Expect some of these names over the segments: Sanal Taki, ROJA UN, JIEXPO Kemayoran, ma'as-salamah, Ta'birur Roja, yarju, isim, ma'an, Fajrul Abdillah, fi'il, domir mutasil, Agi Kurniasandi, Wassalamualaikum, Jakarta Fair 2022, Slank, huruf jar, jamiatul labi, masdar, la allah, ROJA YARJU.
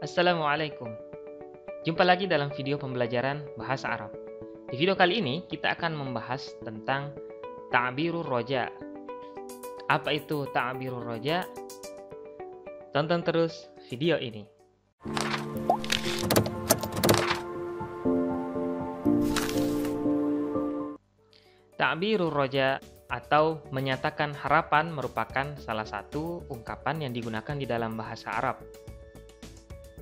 Assalamualaikum. Jumpa lagi dalam video pembelajaran Bahasa Arab. Di video kali ini kita akan membahas tentang Ta'birur Roja. Apa itu Ta'birur Roja? Tonton terus video ini. Ta'birur Roja atau menyatakan harapan merupakan salah satu ungkapan yang digunakan di dalam bahasa Arab.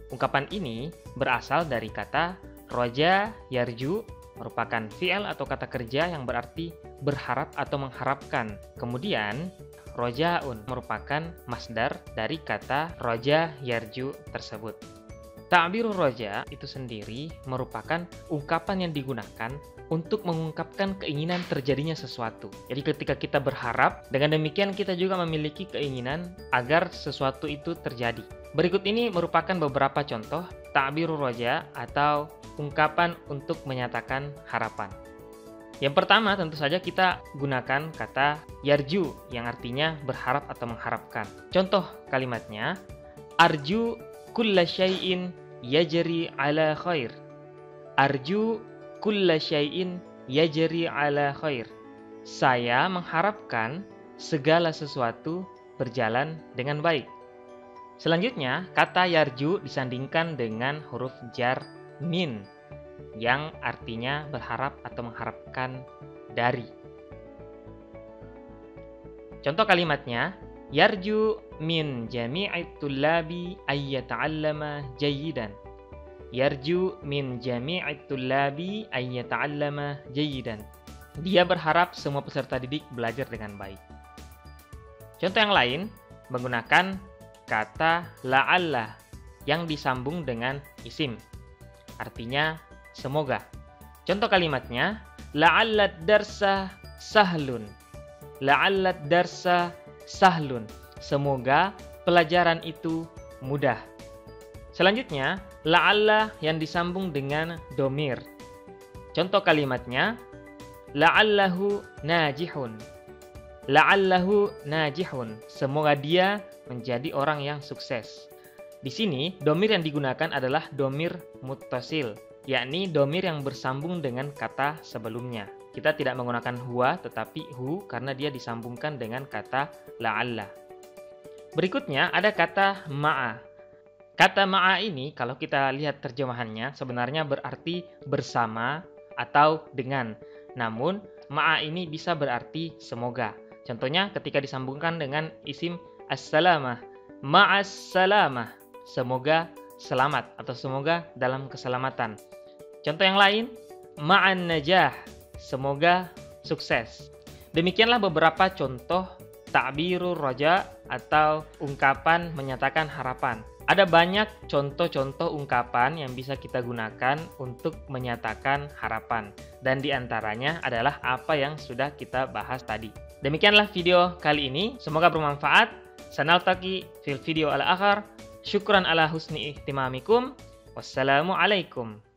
Ungkapan ini berasal dari kata roja yarju, merupakan fi'il atau kata kerja yang berarti berharap atau mengharapkan. Kemudian, ROJA UN merupakan masdar dari kata roja yarju tersebut. Ta'birur Roja itu sendiri merupakan ungkapan yang digunakan untuk mengungkapkan keinginan terjadinya sesuatu. Jadi ketika kita berharap, dengan demikian kita juga memiliki keinginan agar sesuatu itu terjadi. Berikut ini merupakan beberapa contoh Ta'birur Roja atau ungkapan untuk menyatakan harapan. Yang pertama tentu saja kita gunakan kata yarju yang artinya berharap atau mengharapkan. Contoh kalimatnya, arju kulla syai'in yajri ala khair. Arju kulla syai'in yajri ala khair. Saya mengharapkan segala sesuatu berjalan dengan baik. Selanjutnya, kata yarju disandingkan dengan huruf jar min yang artinya berharap atau mengharapkan dari. Contoh kalimatnya, yarju min jamiatul labi ayyata'allama jayidan. Yarju min jamiatul labi ayyata'allama jayidan. Dia berharap semua peserta didik belajar dengan baik. Contoh yang lain menggunakan kata la allah yang disambung dengan isim. Artinya semoga. Contoh kalimatnya, la'alla darsa sahlun. La'alla darsa sahlun. Semoga pelajaran itu mudah. Selanjutnya, la'alla yang disambung dengan domir. Contoh kalimatnya, la'allahu najihun. La'allahu najihun. Semoga dia menjadi orang yang sukses. Di sini, domir yang digunakan adalah domir mutasil, yakni domir yang bersambung dengan kata sebelumnya. Kita tidak menggunakan huwa tetapi hu karena dia disambungkan dengan kata la'alla. Berikutnya ada kata ma'a. Kata ma'a ini kalau kita lihat terjemahannya sebenarnya berarti bersama atau dengan. Namun ma'a ini bisa berarti semoga. Contohnya ketika disambungkan dengan isim as-salamah, ma'as-salamah, semoga selamat atau semoga dalam keselamatan. Contoh yang lain, ma'an najah, semoga sukses. Demikianlah beberapa contoh Ta'birur Roja atau ungkapan menyatakan harapan. Ada banyak contoh-contoh ungkapan yang bisa kita gunakan untuk menyatakan harapan. Dan diantaranya adalah apa yang sudah kita bahas tadi. Demikianlah video kali ini. Semoga bermanfaat. Sanal Taki fil video al-akhir. Syukran ala husni ihtimamikum. Wassalamualaikum.